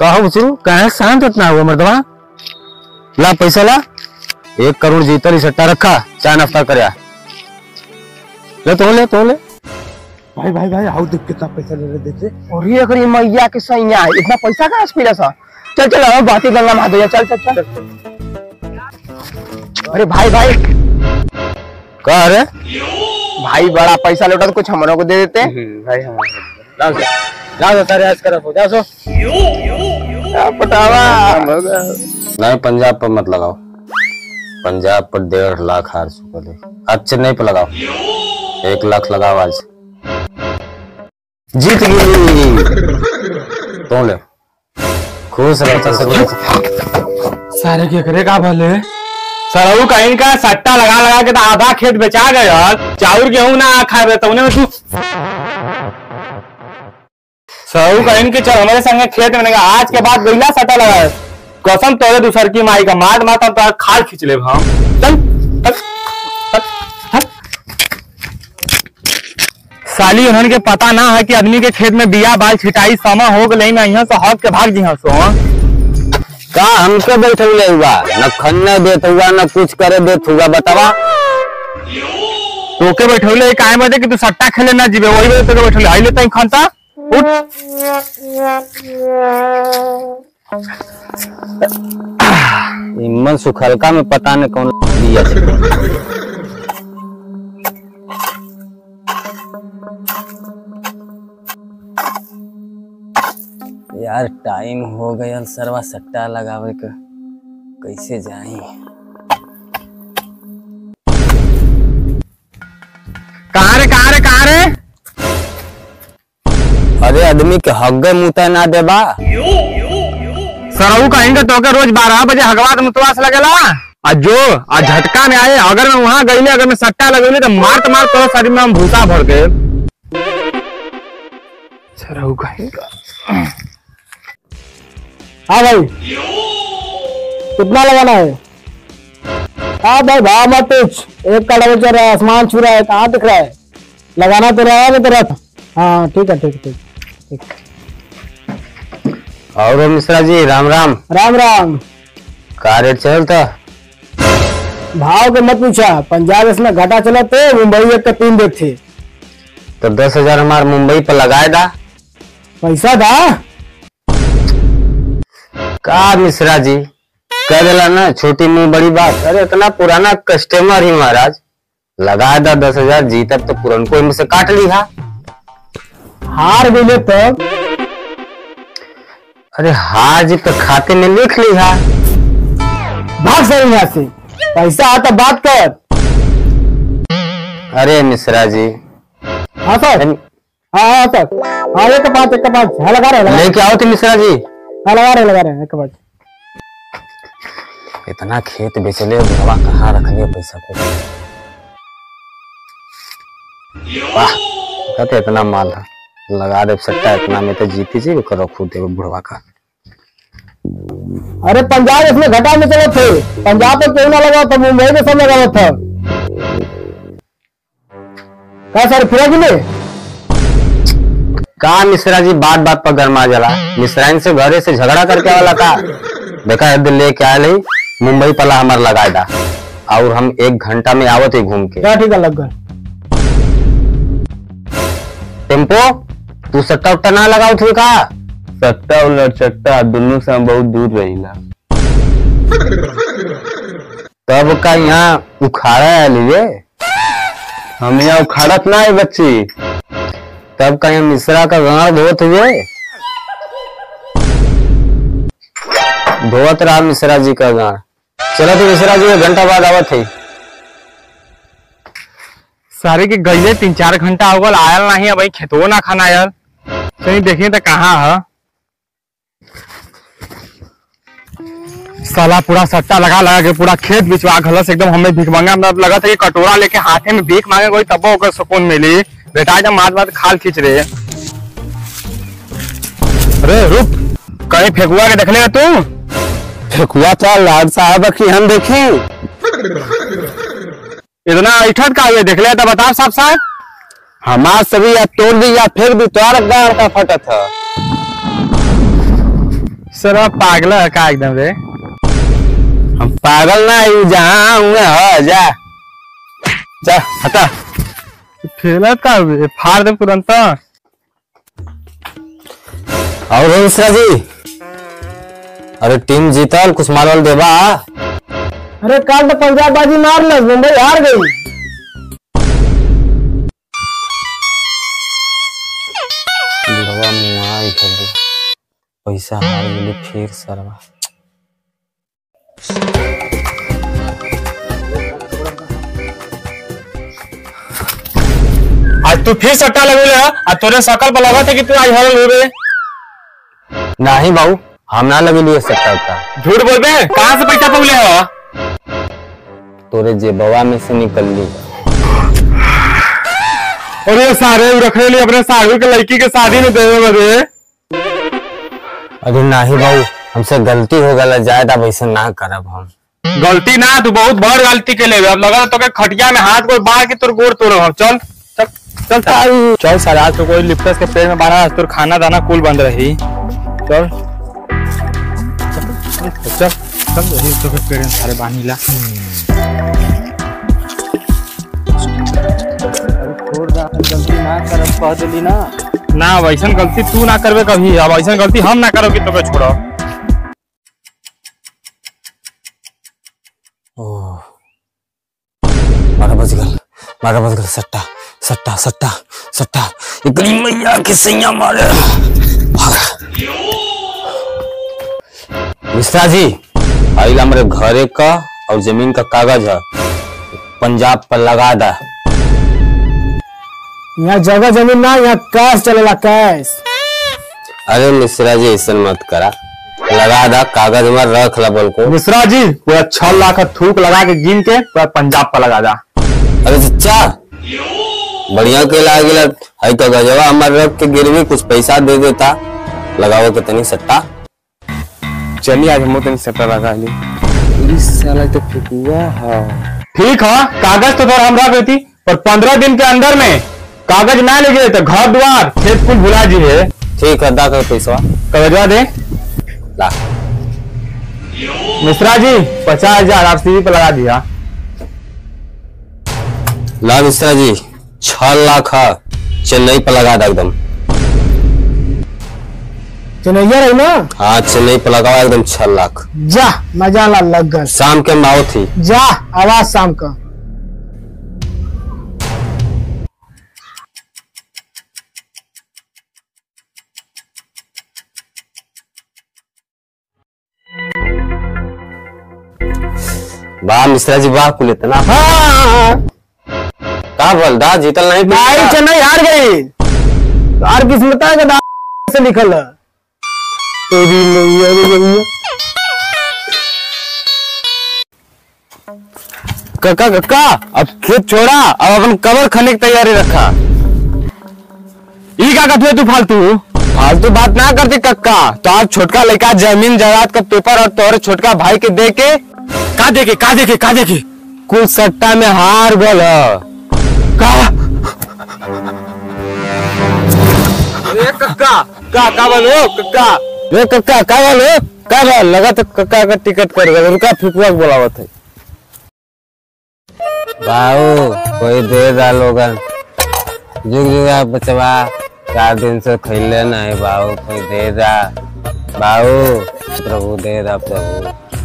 कहो शुरू कहा शांत इतना हुआ मर्दवा ला पैसा ला 1 करोड़ जीतल सट्टा रखा चार नफ्ता कर ले तो ले तो ले भाई भाई भाई आओ देख कितना पैसा ले रहे देखे और ये अगर मैया के सैया इतना पैसा कहां से मिला सा चल चल आओ बातें गंगा महा दे चल चल चल अरे भाई भाई का रे भाई बड़ा पैसा लौटा तो कुछ हमनों को दे देते भाई हां जाओ तारे आज करो जाओ नहीं पंजाब पर मत लगाओ पंजाब पर 1.5 लाख हार चुका है आज से नहीं पर लगाओ 1 लाख लगाओ आज जीत गई तो ले खुश रहता सारे क्या करेगा भले सरऊ कहीं का सट्टा लगा लगा के तो आधा खेत बेचा गया चाउर गेहूं ना खाए तो उन्हें सरऊ कहीं के चल हमारे संग खेत में आज के बाद गईला सट्टा लगाए कसम तोरे दूसर की माई का मार माता तो खाल खींच ले भाव साली उन्हन के पता ना है कि आदमी के खेत में बिया बाल छिटाई समा हो गई ना यहाँ से हक के भाग जी सो का हमको बैठे हुआ न खन्ने देत हुआ न कुछ करे देत हुआ बतावा तोके बैठौले काहे बजे कि तू सट्टा खेले ना जीवे वही बजे तोके बैठौले आइले तई खनता उठ मन सुखलका में पता नहीं कौन दिया यार टाइम हो गया सरवा सट्टा लगावे के कैसे जाए कहाँ रे अरे आदमी के हग्गे मुता ना देबा सरऊ कहेंगे तो के रोज 12 बजे हगवात मुतवास लगेला आ जो आ झटका में आए अगर मैं वहां गईले अगर मैं सट्टा लगेले तो मारत मार तो शरीर में हम भूसा भर के सरऊ कहेंगे हां भाई कितना लगाना है हां भाई भाव मत पूछ 1 करोड़ चल रहा है आसमान छू रहा है कहां दिख रहा है लगाना तो रहा है तेरा हां ठीक है और मिश्रा जी राम राम का रेट चलता भाव के मत पूछा पंजाब इसमें घाटा चला तो मुंबई 1 के 3 थे तो 10,000 हमारे मुंबई पर लगाए दा पैसा दा का मिश्रा जी कह दिला ना छोटी मुंह बड़ी बात अरे इतना पुराना कस्टमर ही महाराज लगाए दा 10,000 जीता तो पुरनको इनसे काट ली हार गए तब अरे हाज तो खाते में लिख ली है भाग सही यहाँ से पैसा आता बात कर अरे मिश्रा जी हाँ सर हाँ सर हाँ एक पाँच हाँ लगा रहे लेके आओ थे मिश्रा जी हाँ लगा रहे एक इतना खेत बेचले भगवा कहाँ रखने पैसा को वाह कहते इतना माल है लगा दे सट्टा इतना में तो जीती जी करो खुद देव बुढ़वा का अरे पंजाब इसमें घटा में चले थे पंजाब पे क्यों ना लगा था मुंबई में सब लगा था क्या सर फिरा कि नहीं कहा मिश्रा जी बात पर गरमा जला मिश्राइन से घरे से झगड़ा करके वाला का देखा है दिल्ली क्या है मुंबई पला हमारा लगाए था और हम 1 घंटा में आवत ही घूम के ठीक है लग टेम्पो तू सट्टा उट्टा ना लगाओ थे का सट्टा और चट्टा दोनों से बहुत दूर रहीला तब का यहाँ उखाड़ा है लिए हम यहाँ उखाड़त ना है बच्ची तब का यहाँ मिश्रा का गाँव धोत हुए धोत रहा मिश्रा जी का गाँव चलो तो मिश्रा जी 1 घंटा बाद आवत है सारे के गईले 3-4 घंटा हो गल आयल नहीं भाई खेतो ना खाना यार कहीं देखे तो कहाँ है साला पूरा सट्टा लगा के पूरा खेत बिचवा घलस एकदम हमें भीख मांगा लगा था कि कटोरा लेके हाथे में भीख मांगे कोई तब होकर सुकून मिली बेटा जब मात खाल खींच रहे अरे रुक कहीं फेकुआ के देखने तू फेकुआ था लाड साहब की हम देखे इतना ऐठत का हुए देख लिया था बताओ साहब साहब हमार सभी या तोड़ दी या फिर भी तोड़ गाड़ का फटत है सर आप पागल है का एकदम रे। हम पागल ना यू जाऊं हो जा जा हटा फेला का फाड़ दे तुरंत। और मिश्रा जी अरे टीम जीतल कुछ मारल देबा। अरे काल तो पंजाब बाजी मार लग मुंबई हार गई। पैसा हार गई फिर सरवा। आज तू फिर सट्टा लगेले आ तोरे सकल बलावा थे कि तू आज हारल होबे। नहीं बाबू हम ना लगेलिए सट्टा उट्टा। झूठ बोलबे कहां से पैसा पौले हो। तोरे जेबवा में से निकल ली। अरे सारे रखले ले अपने सागर के लड़की के शादी में देवे बदे। अरे नहीं बाबू हमसे गलती हो गला ज्यादा वैसे ना करब हम। गलती ना तू बहुत बड़ गलती के लेबे। अब लगा तो के खटिया में हाथ गोड़ बांध के तोर गोड़ तोड़ो हम। चल चल चल चल सारा आज तो कोई लिप्टस के पेड़ में बांधा तोर खाना दाना कुल बंद रही। चल चल चल रही तो के पेड़ में सारे बांधीला छोड़ दा। गलती ना करब कह देली ना ना वैसा गलती तू ना करबे कभी। अब वैसा गलती हम ना करोगे तो के छोड़ो। मारा बज गल सट्टा सट्टा सट्टा सट्टा इकली मैया के सैया मारे। मिश्रा जी आइला हमरे घरे का और जमीन का कागज है पंजाब पर लगा दा। यहाँ जगह जमीन ना यहाँ कैश चलेगा कैश। अरे मिश्रा जी ऐसा मत करा लगा दा कागज में रख ला बोल को। मिश्रा जी पूरा 6 लाख थूक लगा के गिन के पूरा पंजाब पर लगा दा। अरे चचा बढ़िया के लाग है तो गजवा हमार रख के गिरवी कुछ पैसा दे देता लगाओ के तनी सट्टा। चलिए आज हम तनी सट्टा लगा ली। इस साला तो फिकुआ है। ठीक है कागज तो थोड़ा हम रख देती पर 15 दिन के अंदर में कागज ना लेगे तो घर द्वार खेत कुल भुला जी है। ठीक है दा कर पैसा कागजवा दे ला। मिश्रा जी 50,000 आप सीधी पर लगा दिया। ला मिश्रा जी 6 लाख चेन्नई पर लगा दा एकदम। चेन्नैया रही ना। हाँ चेन्नई पर लगा एकदम 6 लाख। जा मजा लग गया। शाम के माओ थी जा आवाज शाम का। वाह मिश्रा जी वाह कुल इतना बलदा जीतल नहीं भाई। चेन्नई हार गई यार किस्मत का से निकल तेरी नहीं। काका काका अब खेत छोड़ा अब अपन कवर खाने की तैयारी रखा। ई काका तू फालतू बात ना करते काका। तो आज छोटका लड़का जमीन जायदाद का पेपर और तोरे छोटका भाई के दे के का देके कुछ सट्टा में हार गल। टिकट कर बोलावत है कोई दे लोगन जुग बचवा 4 दिन से खेले नहीं बाबू कोई दे दा बाबू प्रभु दे दा प्रभु।